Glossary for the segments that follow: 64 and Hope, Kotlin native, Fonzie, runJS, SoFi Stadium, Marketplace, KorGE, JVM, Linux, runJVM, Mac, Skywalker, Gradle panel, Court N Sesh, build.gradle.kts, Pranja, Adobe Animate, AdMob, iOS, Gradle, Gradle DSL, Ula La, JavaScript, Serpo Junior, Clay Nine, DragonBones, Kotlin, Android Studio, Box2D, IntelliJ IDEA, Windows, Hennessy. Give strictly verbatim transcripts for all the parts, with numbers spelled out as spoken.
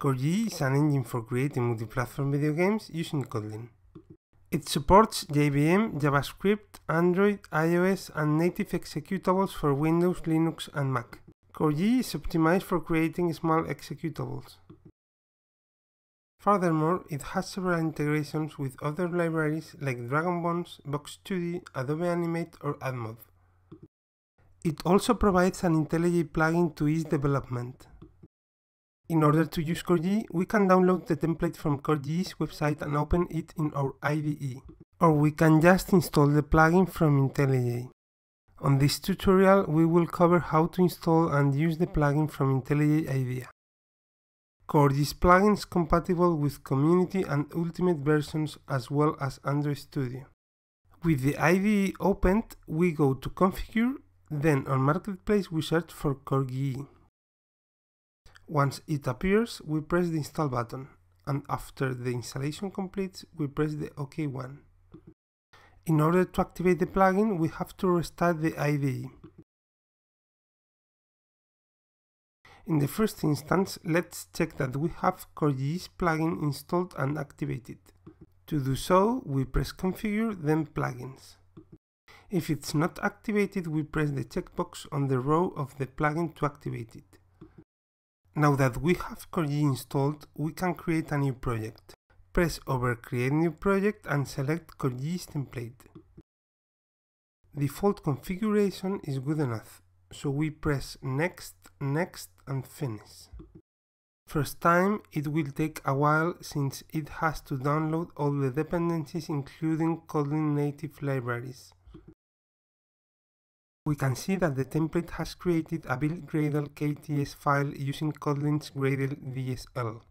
KorGE is an engine for creating multi-platform video games using Kotlin. It supports J V M, JavaScript, Android, iOS, and native executables for Windows, Linux, and Mac. KorGE is optimized for creating small executables. Furthermore, it has several integrations with other libraries like DragonBones, Box two D, Adobe Animate, or AdMob. It also provides an IntelliJ plugin to ease development. In order to use KorGE, we can download the template from KorGE's website and open it in our I D E, or we can just install the plugin from IntelliJ. On this tutorial, we will cover how to install and use the plugin from IntelliJ IDEA. KorGE's plugin is compatible with Community and Ultimate versions as well as Android Studio. With the I D E opened, we go to Configure, then on Marketplace we search for KorGE. Once it appears, we press the Install button, and after the installation completes, we press the OK one. In order to activate the plugin, we have to restart the I D E. In the first instance, let's check that we have KorGE's plugin installed and activated. To do so, we press Configure, then Plugins. If it's not activated, we press the checkbox on the row of the plugin to activate it. Now that we have KorGE installed, we can create a new project. Press over Create New Project and select KorGE's template. Default configuration is good enough, so we press Next, Next and Finish. First time, it will take a while since it has to download all the dependencies including Kotlin native libraries. We can see that the template has created a build.gradle.kts file using Kotlin's Gradle D S L.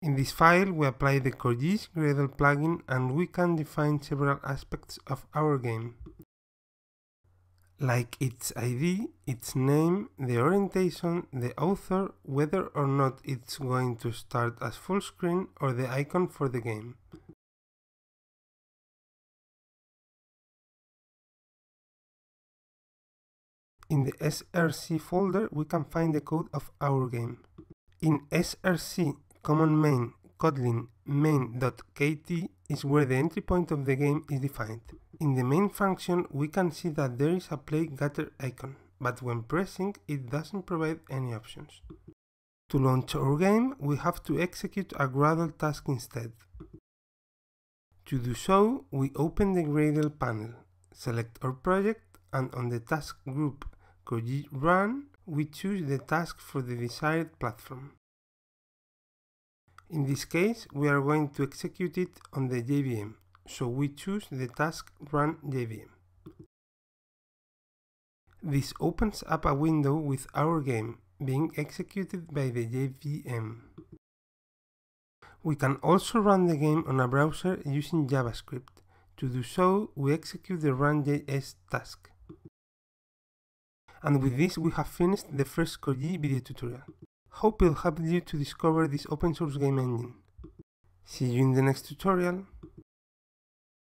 In this file, we apply the KorGE's Gradle plugin and we can define several aspects of our game, like its I D, its name, the orientation, the author, whether or not it's going to start as full screen, or the icon for the game. In the S R C folder, we can find the code of our game. In S R C common main Kotlin main.kt is where the entry point of the game is defined. In the main function, we can see that there is a play getter icon, but when pressing, it doesn't provide any options. To launch our game, we have to execute a Gradle task instead. To do so, we open the Gradle panel, select our project, and on the task group KorGE Run, we choose the task for the desired platform. In this case, we are going to execute it on the J V M, so we choose the task runJVM. This opens up a window with our game being executed by the J V M. We can also run the game on a browser using JavaScript. To do so, we execute the runJS task. And with this, we have finished the first KorGE video tutorial. Hope it helped you to discover this open source game engine. See you in the next tutorial.